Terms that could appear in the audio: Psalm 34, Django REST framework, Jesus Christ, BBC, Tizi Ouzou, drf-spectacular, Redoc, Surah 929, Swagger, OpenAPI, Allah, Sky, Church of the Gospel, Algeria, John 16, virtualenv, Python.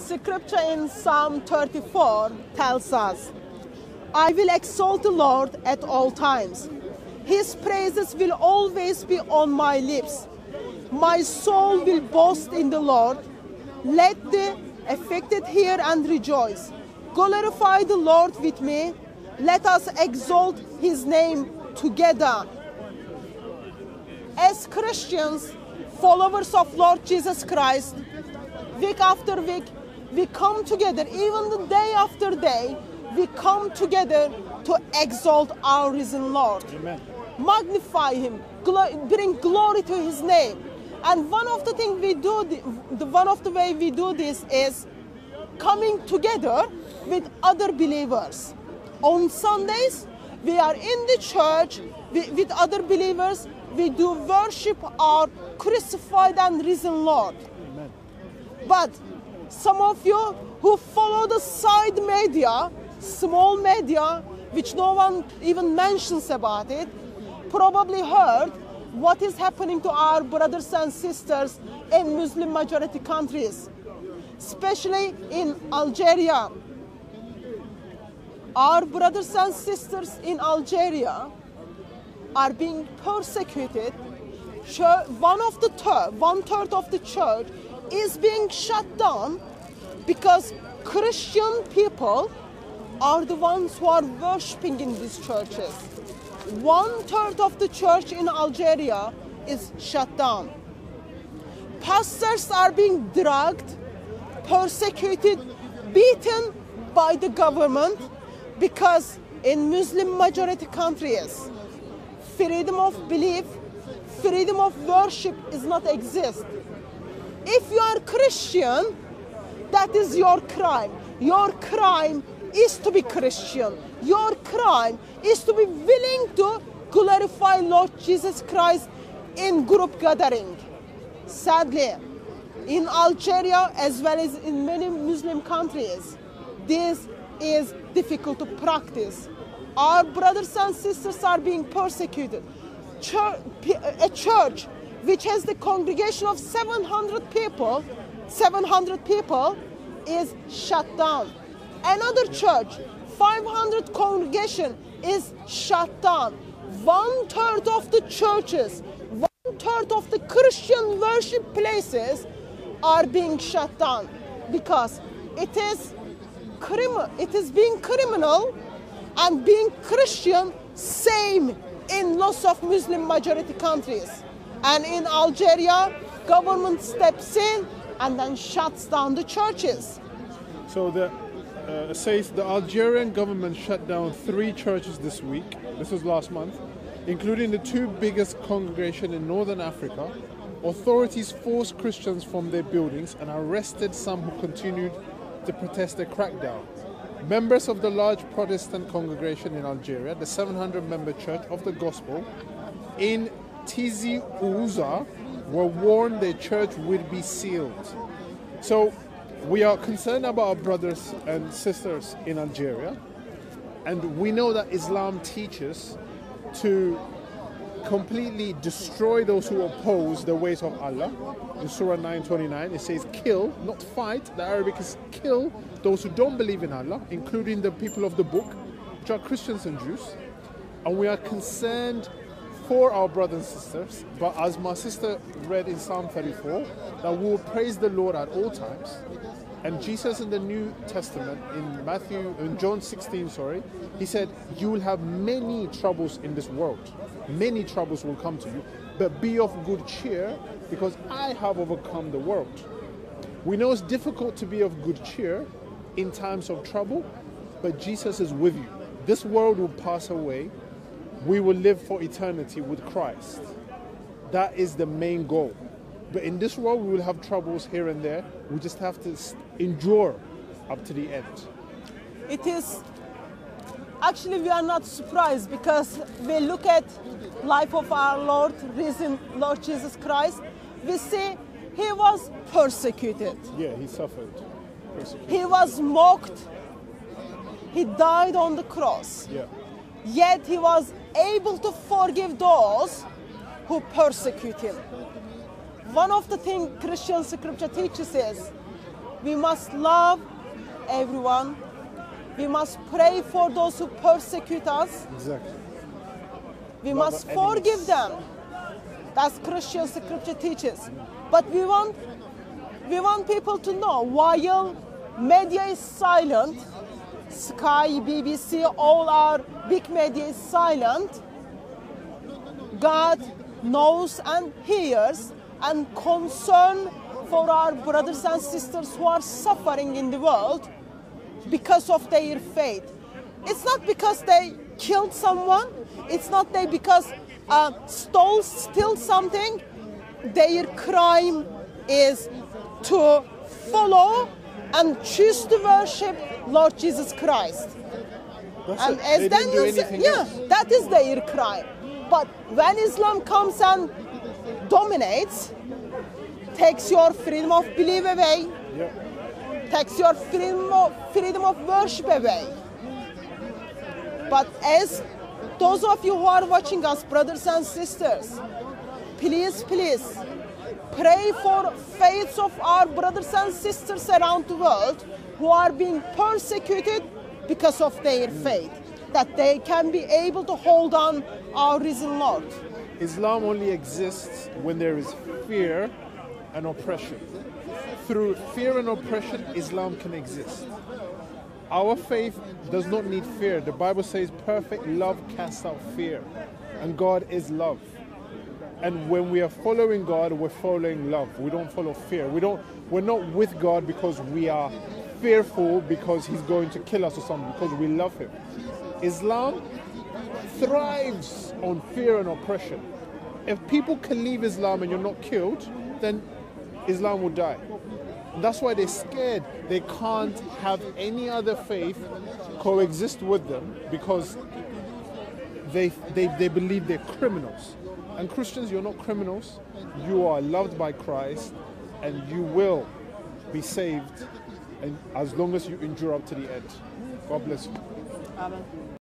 Scripture in Psalm 34 tells us, I will exalt the Lord at all times. His praises will always be on my lips. My soul will boast in the Lord. Let the afflicted hear and rejoice. Glorify the Lord with me. Let us exalt his name together. As Christians, followers of Lord Jesus Christ, week after week, we come together, even the day after day, we come together to exalt our risen Lord. Amen. Magnify him, bring glory to his name. And one of the things we do, one of the ways we do this is coming together with other believers. On Sundays, we are in the church with other believers. We do worship our crucified and risen Lord. Amen. But some of you who follow the side media, small media, which no one even mentions about it, probably heard what is happening to our brothers and sisters in Muslim majority countries, especially in Algeria. Our brothers and sisters in Algeria are being persecuted. One third of the church is being shut down because Christian people are the ones who are worshipping in these churches. One third of the church in Algeria is shut down. Pastors are being dragged, persecuted, beaten by the government, because in Muslim majority countries, freedom of belief, freedom of worship does not exist. If you are Christian, that is your crime. Your crime is to be Christian. Your crime is to be willing to glorify Lord Jesus Christ in group gathering. Sadly, in Algeria as well as in many Muslim countries, this is difficult to practice. Our brothers and sisters are being persecuted. A church which has the congregation of 700 people is shut down. Another church, 500 congregation, is shut down. One third of the churches, one third of the Christian worship places are being shut down because it is being criminal and being Christian same in lots of Muslim majority countries. And in Algeria, government steps in and then shuts down the churches. So the says the Algerian government shut down 3 churches this week. This was last month, including the 2 biggest congregations in northern Africa. Authorities forced Christians from their buildings and arrested some who continued to protest the crackdown. Members of the large Protestant congregation in Algeria, the 700-member Church of the Gospel, in Tizi Ouzou, were warned their church would be sealed. So we are concerned about our brothers and sisters in Algeria, and we know that Islam teaches to completely destroy those who oppose the ways of Allah. In Surah 929, it says kill, not fight. The Arabic is kill those who don't believe in Allah, including the people of the book, which are Christians and Jews. And we are concerned for our brothers and sisters, but as my sister read in Psalm 34, that we will praise the Lord at all times. And Jesus in the New Testament, in John 16, he said, you will have many troubles in this world. Many troubles will come to you, but be of good cheer, because I have overcome the world. We know it's difficult to be of good cheer in times of trouble, but Jesus is with you. This world will pass away. We will live for eternity with Christ. That is the main goal. But in this world, we will have troubles here and there. We just have to endure up to the end. It is... Actually, we are not surprised, because we look at life of our Lord, risen Lord Jesus Christ. We see he was persecuted. Yeah, he suffered. He was mocked. He died on the cross. Yeah. Yet he was able to forgive those who persecute him. One of the things Christian scripture teaches is We must love everyone. We must pray for those who persecute us. Exactly. We must forgive them. That's Christian scripture teaches. But we want people to know, while media is silent, Sky, BBC, all our big media is silent, God knows and hears and concern for our brothers and sisters who are suffering in the world because of their faith. It's not because they killed someone, it's not they because stole something. Their crime is to follow and choose to worship Lord Jesus Christ. And as then you say, yeah, that is their crime. But when Islam comes and dominates, takes your freedom of belief away, takes your freedom of worship away. But as those of you who are watching us, brothers and sisters, please pray for faiths of our brothers and sisters around the world who are being persecuted because of their faith, that they can be able to hold on our risen Lord. Islam only exists when there is fear and oppression. Through fear and oppression, Islam can exist. Our faith does not need fear. The Bible says perfect love casts out fear, and God is love. And when we are following God, we're following love. We don't follow fear. We're not with God because we are fearful because he's going to kill us or something, because we love him. Islam thrives on fear and oppression. If people can leave Islam and you're not killed, then Islam will die. That's why they're scared. They can't have any other faith coexist with them because they believe they're criminals. And Christians, you're not criminals. You are loved by Christ and you will be saved, and as long as you endure up to the end. God bless you. Amen.